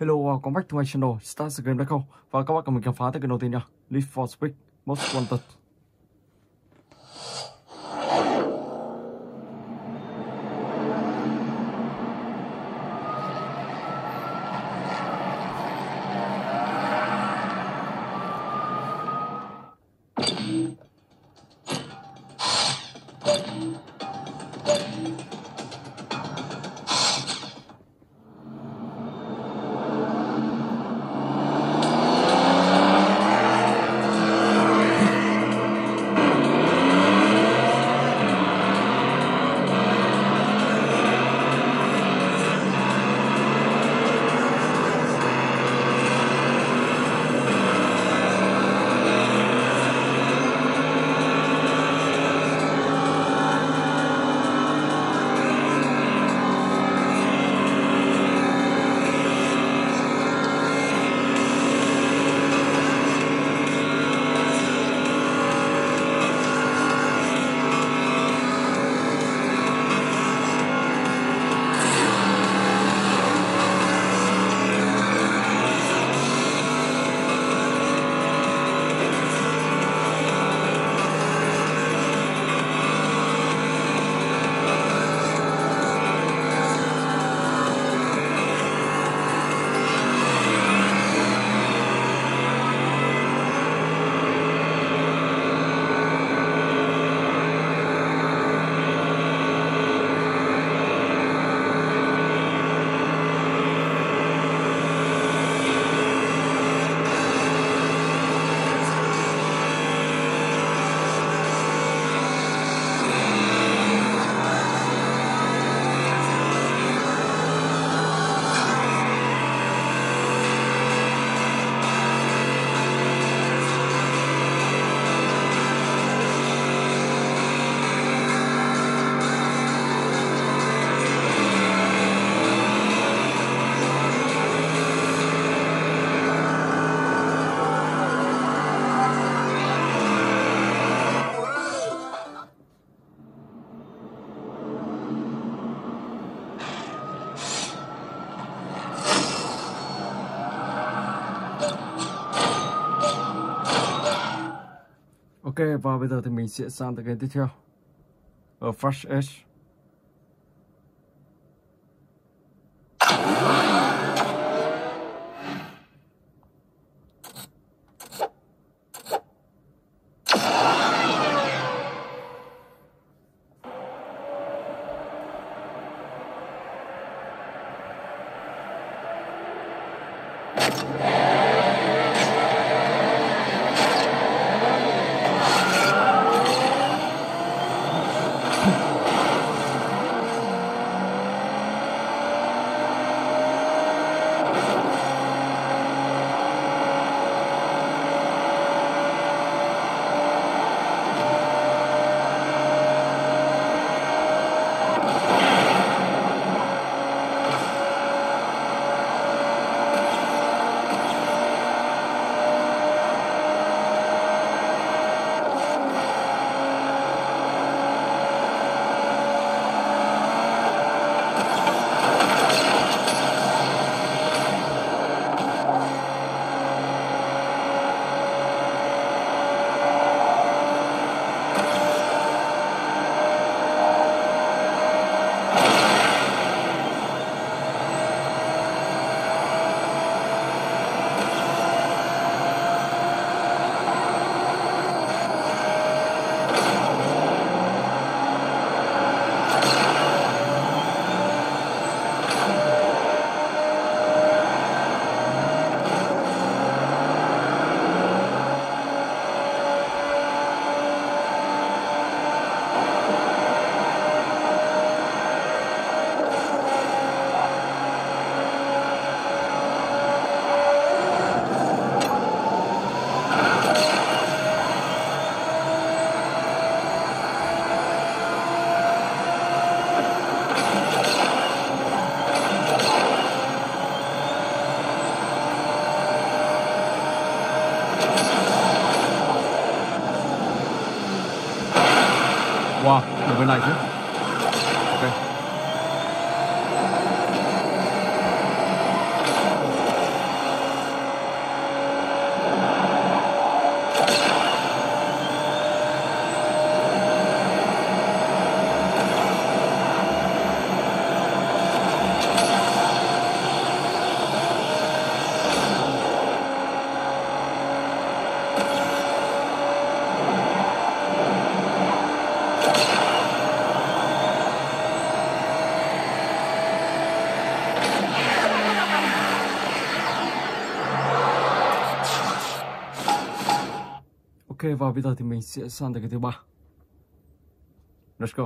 Hello, welcome back to my channel. Start the game đã không? Và các bạn cùng mình khám phá tới kênh đầu tiên nha. Need for Speed Most Wanted. Ok, và bây giờ thì mình sẽ sang tới game tiếp theo ở Fresh Edge. Wow, được bên này chứ. Ok. Ok, và bây giờ thì mình sẽ sang tới cái thứ 3. Let's go.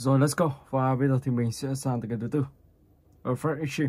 Rồi let's go. Và bây giờ thì mình sẽ sang tới cái thứ 4. Ở Fresh Edge.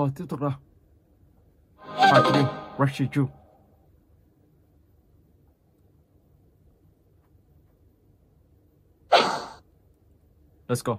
Rồi tiếp tục nào. Bài tiếp theo Racing Fever. Let's go.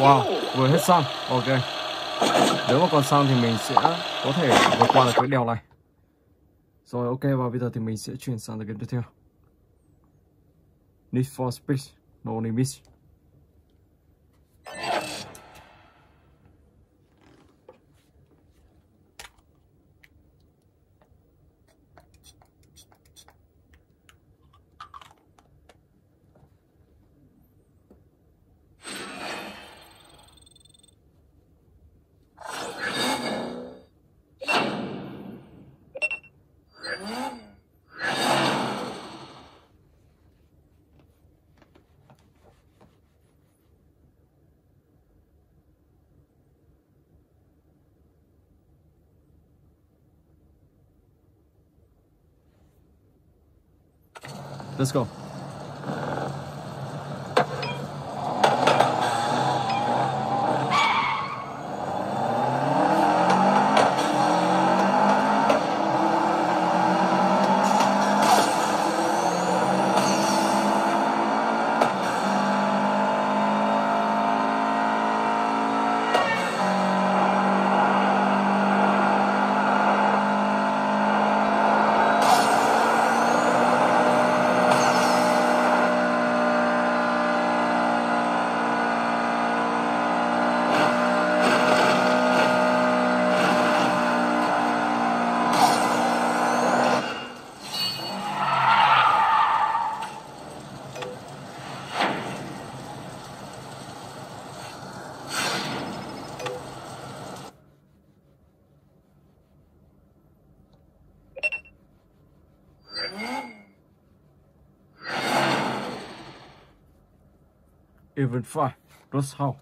Wow, vừa hết xăng. Ok, nếu mà còn xăng thì mình sẽ có thể vượt qua được cái đèo này. Rồi ok, và bây giờ thì mình sẽ chuyển sang cái game tiếp theo, Need for Speed No Limits. Let's go. Event 5 Rush House.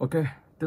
Ok, tiếp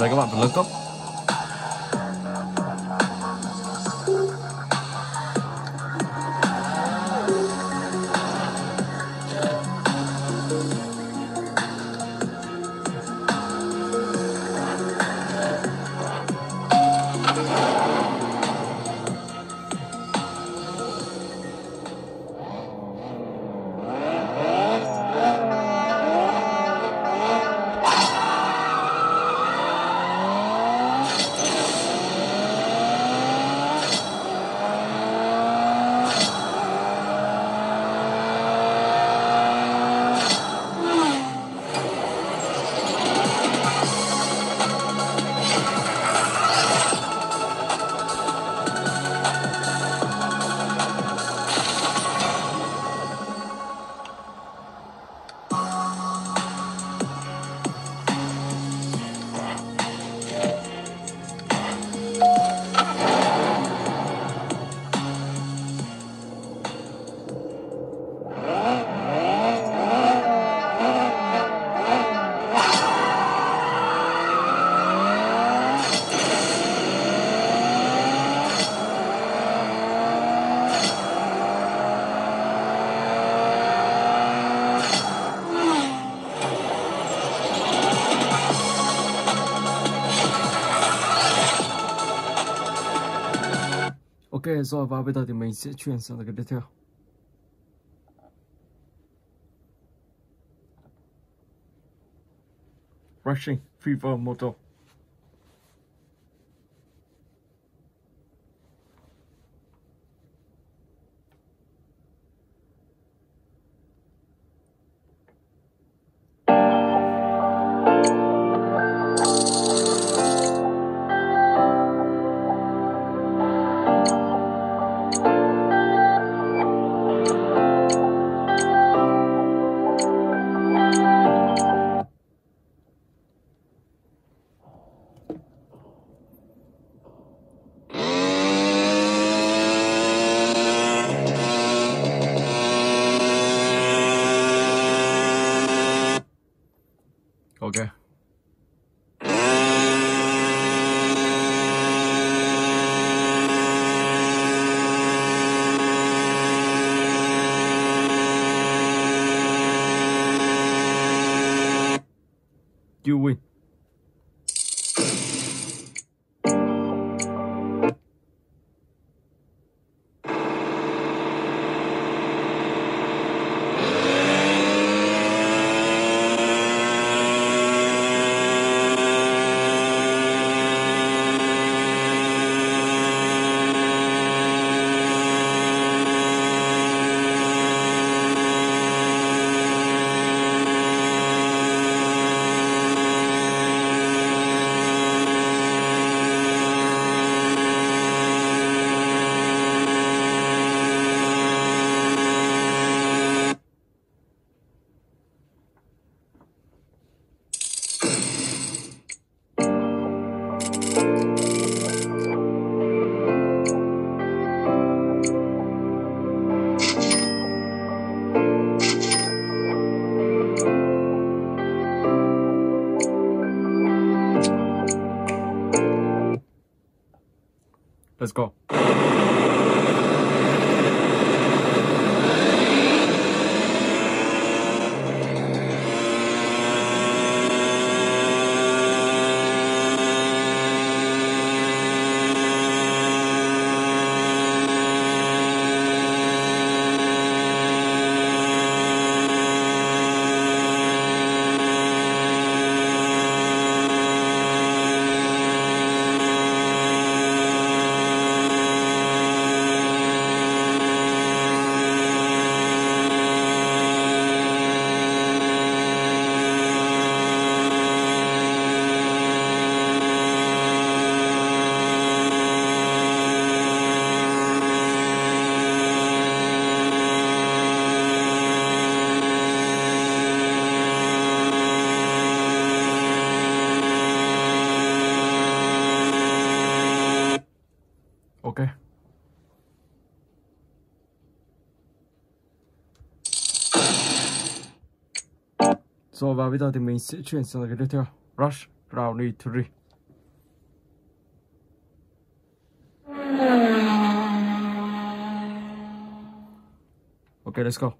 Đây các bạn phải nâng cấp. Ok rồi, và bây giờ thì mình sẽ chuyển sang cái tiếp theo. Racing Fever Moto. Okay. You win. Let's go. Okay. Rồi và bây giờ thì mình sẽ chuyển sang cái tiếp theo, Rush Rally 3. Okay, let's go.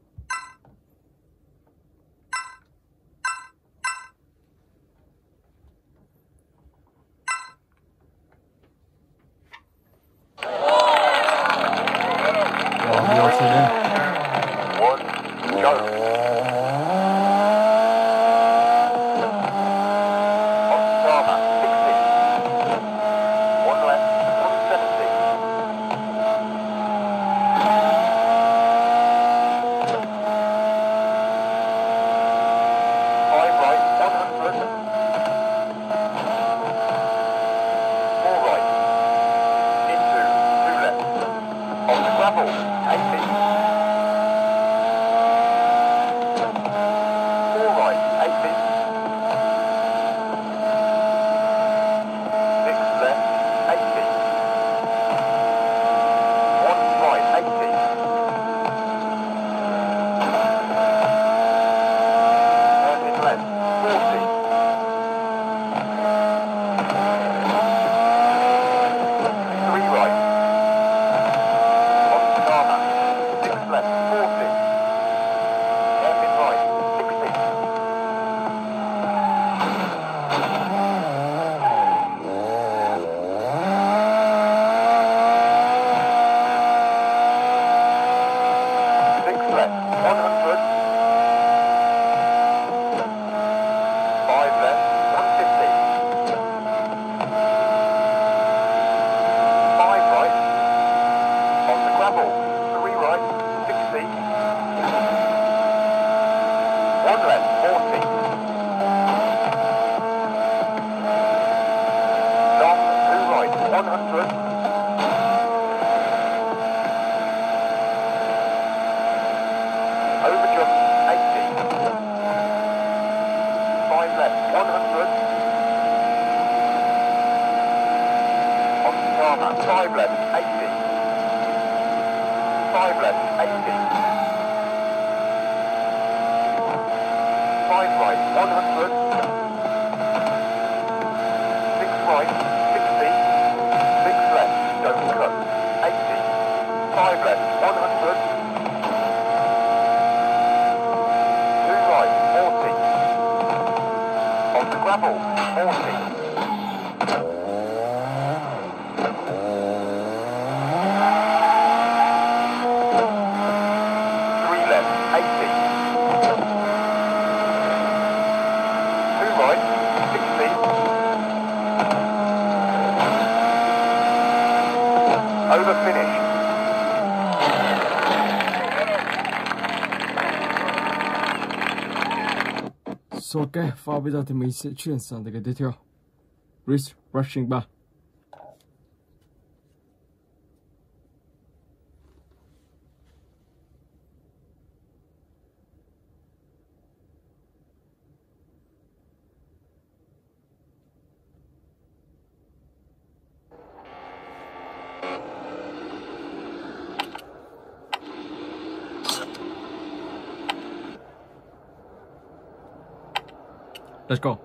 Five right, 100. Gravel, 40. Ok, và bây giờ thì mình sẽ chuyển sang tới cái tiếp theo, Racing 3. Let's go.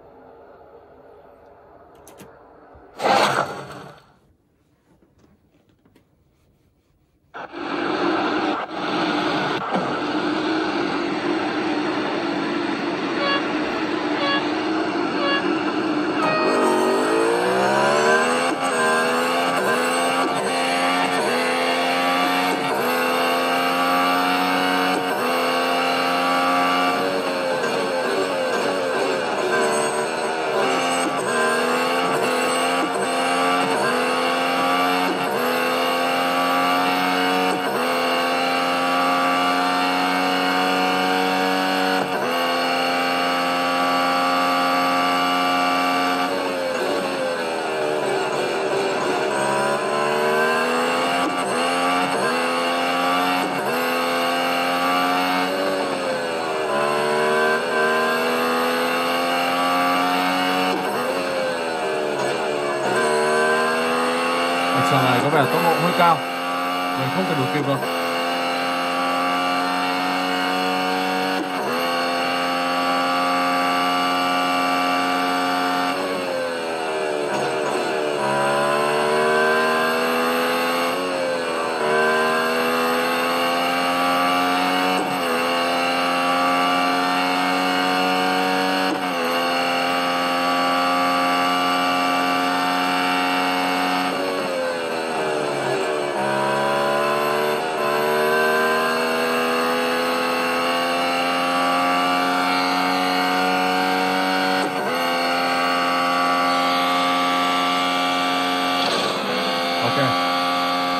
Sàn này có vẻ tốc độ hơi cao, mình không thể đuổi kịp được.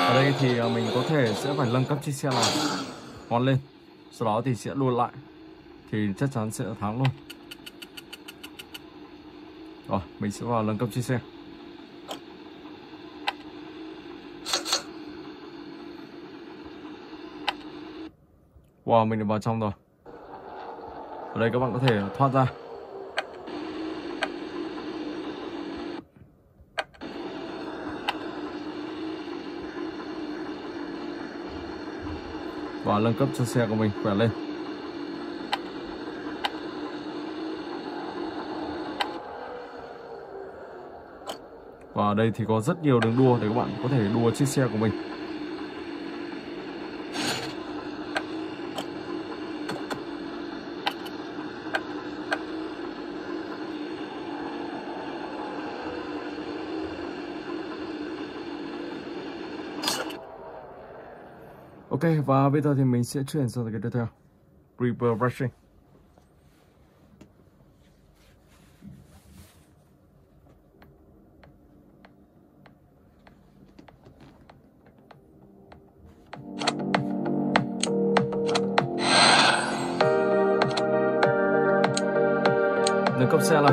Ở đây thì mình có thể sẽ phải nâng cấp chiếc xe này ngón lên, sau đó thì sẽ lùi lại, thì chắc chắn sẽ thắng luôn. Rồi mình sẽ vào nâng cấp chiếc xe. Wow, mình đã vào trong rồi. Ở đây các bạn có thể thoát ra. Và nâng cấp cho xe của mình khỏe lên. Và ở đây thì có rất nhiều đường đua để các bạn có thể đua chiếc xe của mình. Ok, và bây giờ thì mình sẽ chuyển sang cái tiếp theo, River Rushing. Nâng cấp xe là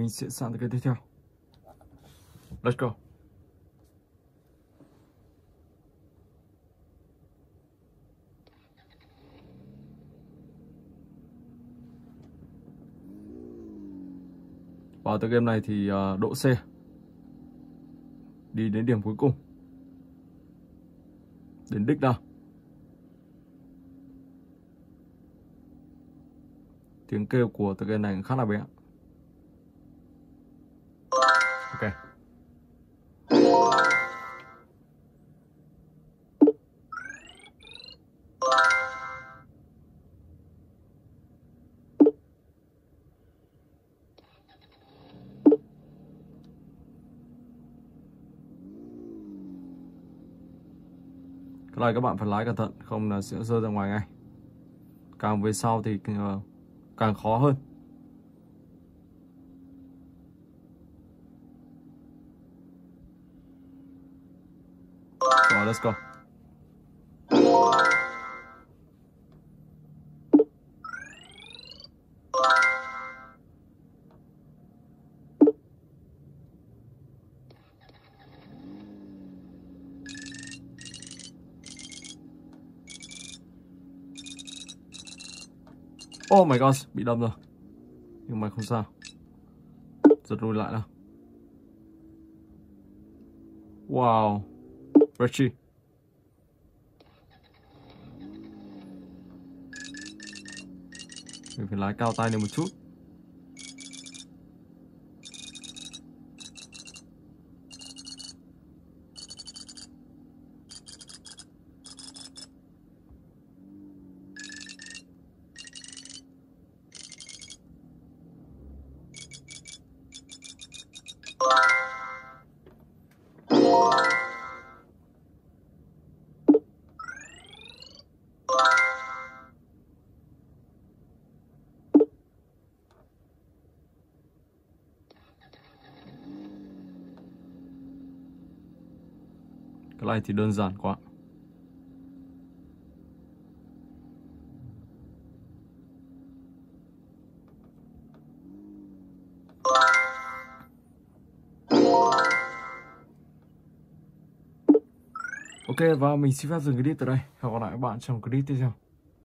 mình sẽ sang tới cái tiếp theo. Let's go. Vào tới game này thì đỗ xe, đi đến điểm cuối cùng, đến đích nào. Tiếng kêu của tựa game này khá là bé. Ok. Cái này các bạn phải lái cẩn thận, không là sẽ rơi ra ngoài ngay. Càng về sau thì càng khó hơn. Rồi, let's go. Oh my god, bị đâm rồi. Nhưng mà không sao. Giật lùi lại nào. Wow. Richie. Mình phải lái cao tay lên một chút. Cái này thì đơn giản quá. Ok, và mình xin phép dừng clip tại đây. Hẹn gặp lại các bạn trong clip tiếp theo.